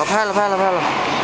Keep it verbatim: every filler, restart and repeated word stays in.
我拍了，拍了，拍了。